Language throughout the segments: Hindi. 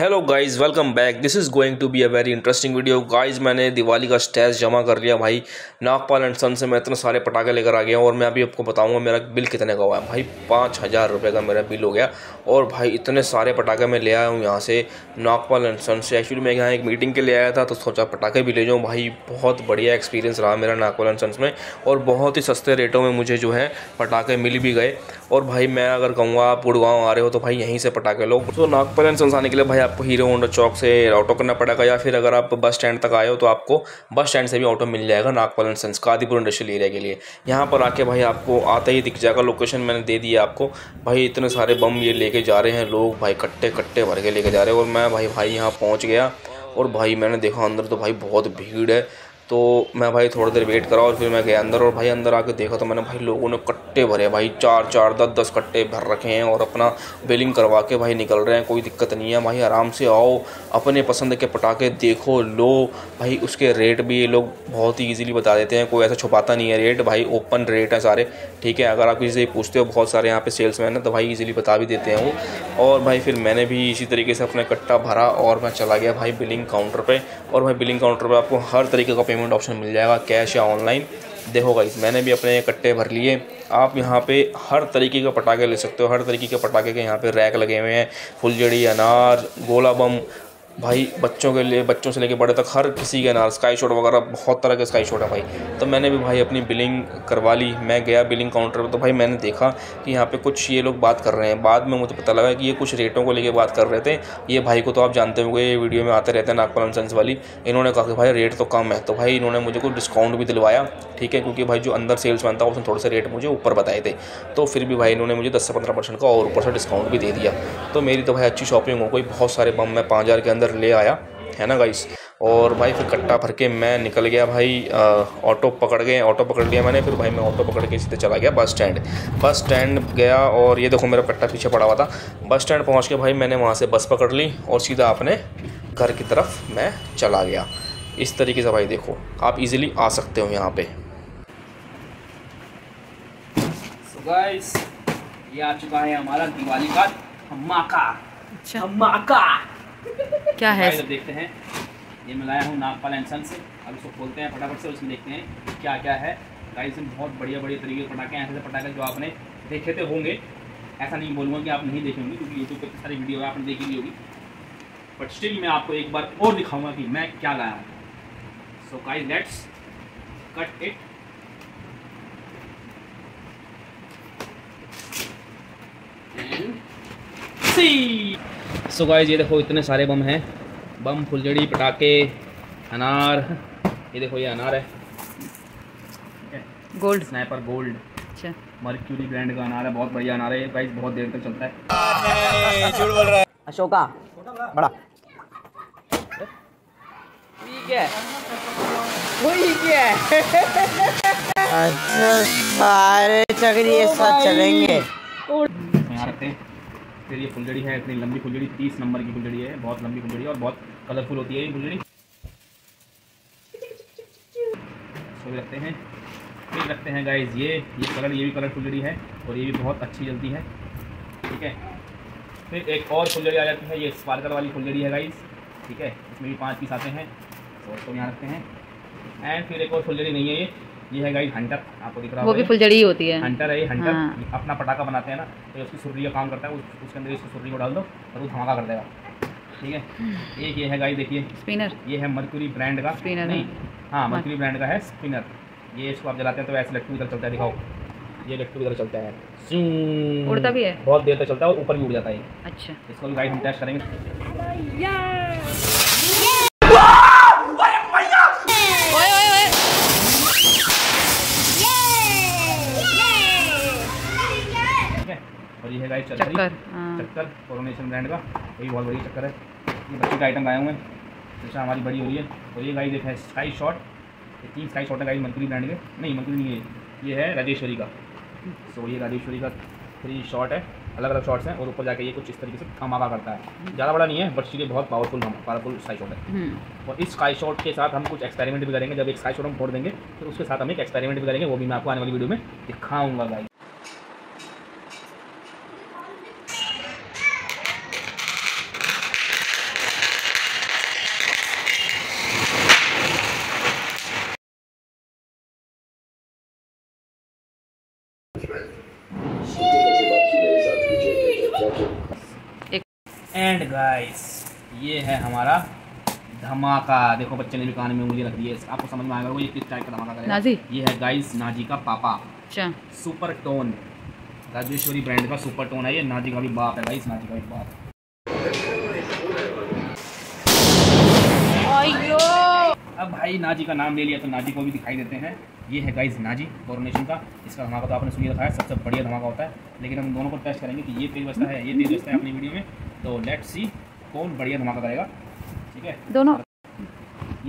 Hello guys, welcome back. This is going to be a very interesting video. Guys, मैंने दिवाली का स्टैश जमा कर लिया भाई। नागपाल एंड सन्स से मैं इतने सारे पटाखे लेकर आ गया हूँ और मैं अभी आपको बताऊँगा मेरा बिल कितने का हुआ है। भाई 5,000 रुपये का मेरा बिल हो गया और भाई इतने सारे पटाखे मैं ले आया हूँ यहाँ से नागपाल एंड सन्स से। एक्चुअली मैं यहाँ एक मीटिंग के लिए आया था तो सोचा पटाखे भी ले जाऊँ। भाई बहुत बढ़िया एक्सपीरियंस रहा मेरा नागपाल एंड सन्स में और बहुत ही सस्ते रेटों में मुझे जो है पटाखे मिल भी गए। और भाई मैं अगर कहूँगा आप गुड़गांव आ रहे हो तो भाई यहीं से पटाखे लो। तो नागपाल एंड सन्स आने के लिए भाई आपको हीरो होंडा चौक से ऑटो करना पड़ेगा या फिर अगर आप बस स्टैंड तक आए हो तो आपको बस स्टैंड से भी ऑटो मिल जाएगा नागपाल एंड सन्स का आदिपुर इंडस्ट्रियल एरिया के लिए। यहाँ पर आके भाई आपको आते ही दिख जाएगा, लोकेशन मैंने दे दिया आपको। भाई इतने सारे बम ये लेके जा रहे हैं लोग, भाई कट्टे कट्टे भर के लेके जा रहे हैं। और मैं भाई यहाँ पहुँच गया और भाई मैंने देखा अंदर तो भाई बहुत भीड़ है। तो मैं भाई थोड़ी देर वेट करा और फिर मैं गया अंदर और भाई अंदर आके देखा तो मैंने भाई लोगों ने कट्टे भरे, भाई 4-4, 10-10 कट्टे भर रखे हैं और अपना बिलिंग करवा के भाई निकल रहे हैं। कोई दिक्कत नहीं है भाई, आराम से आओ, अपने पसंद के पटाखे देखो, लो। भाई उसके रेट भी ये लोग बहुत ही ईजिली बता देते हैं, कोई ऐसा छुपाता नहीं है रेट। भाई ओपन रेट है सारे, ठीक है। अगर आप किसी से पूछते हो, बहुत सारे यहाँ पर सेल्समैन है, तो भाई ईजिली बता भी देते हैं वो। और भाई फिर मैंने भी इसी तरीके से अपना कट्टा भरा और मैं चला गया भाई बिलिंग काउंटर पर। और भाई बिलिंग काउंटर पर आपको हर तरीके का पेमेंट ऑप्शन मिल जाएगा, कैश या ऑनलाइन। देखो गाइस, मैंने भी अपने कट्टे भर लिए। आप यहाँ पे हर तरीके के पटाखे ले सकते हो। हर तरीके के पटाखे के यहाँ पे रैक लगे हुए हैं, फुलझड़ी, अनार, गोला बम, भाई बच्चों के लिए, बच्चों से लेके बड़े तक हर किसी के अनार, स्काई शॉट वगैरह, बहुत तरह के स्काई शॉट है भाई। तो मैंने भी भाई अपनी बिलिंग करवा ली। मैं गया बिलिंग काउंटर पर तो भाई मैंने देखा कि यहाँ पे कुछ ये लोग बात कर रहे हैं। बाद में मुझे पता लगा कि ये कुछ रेटों को लेके बात कर रहे थे। ये भाई को तो आप जानते होंगे, ये वीडियो में आते रहते हैं नागपाल एंड सन्स वाली। इन्होंने कहा कि भाई रेट तो कम है, तो भाई इन्होंने मुझे कुछ डिस्काउंट भी दिलवाया, ठीक है, क्योंकि भाई जो अंदर सेल्समैन था उसने थोड़े से रेट मुझे ऊपर बताए थे। तो फिर भी भाई इन्होंने मुझे 10 से 15% का और ऊपर से डिस्काउंट भी दे दिया। तो मेरी तो भाई अच्छी शॉपिंग हो गई। बहुत सारे बम मैं 5,000 के अंदर ले आया, है ना गाइस। और भाई फिर कट्टा भर के मैं निकल गया भाई, ऑटो पकड़ लिया मैंने। फिर भाई मैं ऑटो पकड़ के सीधे चला गया बस स्टैंड गया। और ये देखो मेरा कट्टा पीछे पड़ा हुआ था। बस स्टैंड पहुंच के भाई मैंने वहां से बस पकड़ ली और सीधा अपने घर की तरफ मैं चला गया। इस तरीके से भाई देखो, आप इजीली आ सकते हो यहाँ पे। So guys, ये आ चुका है हमारा दिवाली का धमाका। क्या है, तो देखते हैं। ये मैं लाया हूँ नागपाल एंड सन्स से। अब इसको खोलते हैं फटाफट से, उसमें देखते हैं क्या क्या है। गाइस में बहुत बढ़िया तरीके के पटाखे हैं, ऐसे पटाखे जो आपने देखे थे होंगे। ऐसा नहीं बोलूँगा कि आप नहीं देखे होंगे, क्योंकि यूट्यूब पर इतनी सारी वीडियो आपने देखी भी होगी, बट स्टिल मैं आपको एक बार और दिखाऊँगा कि मैं क्या लाया हूँ। So guys, let's cut it. So guys, ये देखो इतने सारे बम हैं, बम, फुलझड़ी, पटाखे, अनार। ये देखो ये अनार है, गोल्ड स्नाइपर, गोल्ड, अच्छा मर्क्यूरी ब्रांड का अनार है। बहुत बढ़िया अनार है गाइस, बहुत देर तक चलता है। झूठ बोल रहा है अशोका, बड़ा ठीक है, वही क्या है। अच्छा सारे चक्री ये साथ चलेंगे, यहाँ रखते हैं। फिर ये फुलझड़ी है, इतनी लंबी फुलझड़ी, 30 नंबर की फुलझड़ी है, बहुत लंबी फुलझड़ी और बहुत कलरफुल होती है ये फुलझड़ी। तो रखते हैं, फिर रखते हैं गाइस ये कलर, ये भी कलर फुलझड़ी है और ये भी बहुत अच्छी जलती है, ठीक है। फिर एक और फुलझड़ी आ जाती है, ये स्पार्कल वाली फुलझड़ी है गाइस, ठीक है। इसमें भी 5 पीस आते हैं और उसको यहाँ रखते हैं। एंड फिर एक और फुलझड़ी नहीं है, ये है गाइस हंटर, आपको दिख रहा होगा, वो भी फुलझड़ी ही होती है, हंटर है ये, हंटर। हाँ। अपना पटाखा बनाते हैं ना, तो उसकी सुर्री का काम करता है, उसके अंदर इसको सुर्री को डाल दो और वो धमाका कर देगा, ठीक है। एक ये है गाइस, देखिए स्पिनर, ये है मर्क्यूरी ब्रांड का, स्पिनर नहीं, हाँ मर्क्यूरी ब्रांड का है स्पिनर। ये इसको आप जलाते हैं तो ऐसे इलेक्ट्रिक चलता है, दिखाओ, ये इलेक्ट्रिक तरह चलता है, उड़ता भी है, बहुत देर तक चलता है और ऊपर भी उड़ जाता है। अच्छा, इसको भी गाइस हम टेस्ट करेंगे। ये है गाइस चक्कर, कोरोनेशन ब्रांड का, ये बहुत बढ़िया चक्कर है। ये बच्चे का आइटम आए हुए हैं, जैसा हमारी बड़ी हो रही है। और ये गाइस है स्काई शॉट, ये 3 स्काई शॉट है गाइस, मर्क्यूरी ब्रांड के, नहीं मर्क्यूरी नहीं है, ये है राजेश्वरी का। सो ये राजेश्वरी का 3 शॉट है, अलग अलग शॉट्स हैं और ऊपर जाके ये कुछ इस तरीके से धमाका करता है। ज़्यादा बड़ा नहीं है बट ये बहुत पावरफुल स्काई शॉट है। और इस स्काई शॉट के साथ हम कुछ एक्सपेरिमेंट भी करेंगे। जब एक स्काई शॉट हम फोड़ देंगे फिर उसके साथ हम एक एक्सपेरिमेंट भी करेंगे, वो भी मैं आपको आने वाली वीडियो में दिखाऊँगा गाइस। गाइस, ये है हमारा धमाका। देखो बच्चे ने भी कान में उंगली रख दी है, आपको समझ में आएगा वो ये किस टाइप का धमाका करेगा। ये है गाइस नाजी का पापा। अच्छा, सुपर टोन, राजेश्वरी ब्रांड का सुपर टोन है ये। नाजी का भी बाप है गाइस, नाजी का भी बाप। अब भाई नाजी का नाम ले लिया तो नाजी को भी दिखाई देते हैं। ये है गाइस नाजी कॉर्नेशन का, इसका धमाका तो आपने सुन रखा है, सबसे बढ़िया धमाका होता है। लेकिन हम दोनों को टेस्ट करेंगे कि ये तेज बजता है, ये तेज बजता है अपनी वीडियो में। तो लेट्स सी कौन बढ़िया धमाका करेगा, ठीक है दोनों।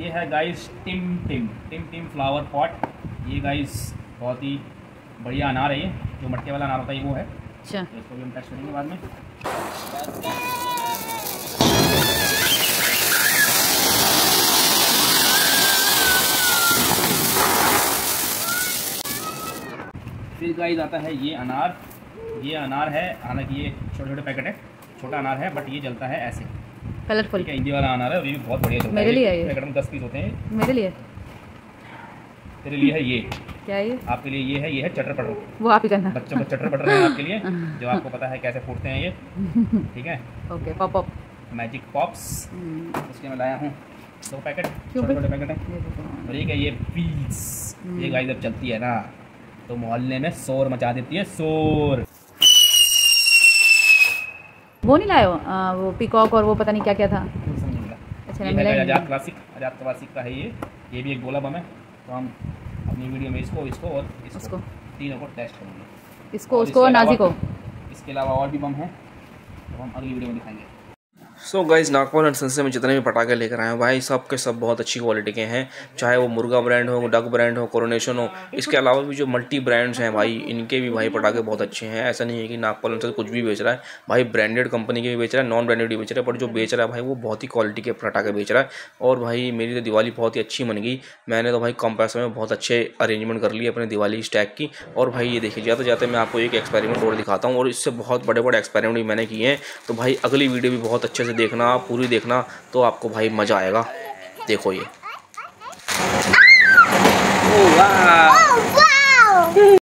ये है गाइस टिम फ्लावर पॉट। ये गाइस बहुत ही बढ़िया अनार है, ये जो मटके वाला अनार होता है वो है। अच्छा, तो इसको भी हम टेस्ट करेंगे बाद में। फिर गाइस आता है ये अनार। ये अनार है, हालांकि ये छोटे छोटे पैकेट है, छोटा अनार है, बट ये जलता है ऐसे कलरफुल। ये वाला अनार है, ये भी बहुत बढ़िया जलता है। मेरे लिए है ये, पैकेट में 10 पीस होते हैं। मेरे लिए, तेरे लिए है ये। क्या ये आपके लिए? ये है, ये है चटर पटर। वो आप ही करना बच्चों को, चटर पटर है आपके लिए, जो आपको पता है कैसे फूटते हैं ये, ठीक है। Okay, pop pop magic pops, उसके मैं लाया हूँ 2 पैकेट, छोटे छोटे पैकेट है। और ये पीस, ये गाइस जब चलती है ना तो मोहल्ले में शोर मचा देती है, शोर। वो नहीं लाए वो पिकॉक और वो पता नहीं क्या क्या था। अच्छा, जट क्लासिक का है ये भी एक गोला बम है। तो हम अपनी वीडियो में इसको और इसको तीनों को टेस्ट करेंगे, इसको उसको और नाजी को। इसके अलावा और भी बम हैं, तो हम अगली वीडियो में दिखाएंगे। So guys, Nagpal and sons में जितने भी पटाखे लेकर आए हैं भाई, सब के सब बहुत अच्छी क्वालिटी के हैं, चाहे वो मुर्गा ब्रांड हो, डक ब्रांड हो, कोरोनेशन हो। इसके अलावा भी जो मल्टी ब्रांड्स हैं भाई, इनके भी भाई पटाखे बहुत अच्छे हैं। ऐसा नहीं है कि नागपाल एंड सन्स कुछ भी बेच रहा है भाई, ब्रांडेड कंपनी के भी बेच रहा है, नॉन ब्रांडेड भी बेच रहा है, पर जो बेच रहा है भाई वो बहुत ही क्वालिटी के पटाखे बेच रहा है। और भाई मेरी तो दिवाली बहुत ही अच्छी मन गई। मैंने तो भाई कम पैसे में बहुत अच्छे अरेंजमेंट कर लिए अपने दिवाली स्टैक की। और भाई ये देखिए, जाते जाते मैं आपको एक एक्सपेरिमेंट और दिखाता हूँ, और इससे बहुत बड़े बड़े एक्सपेरिमेंट भी मैंने किए हैं। तो भाई अगली वीडियो भी बहुत अच्छे देखना, पूरी देखना, तो आपको भाई मजा आएगा। देखो ये, ओ वाह।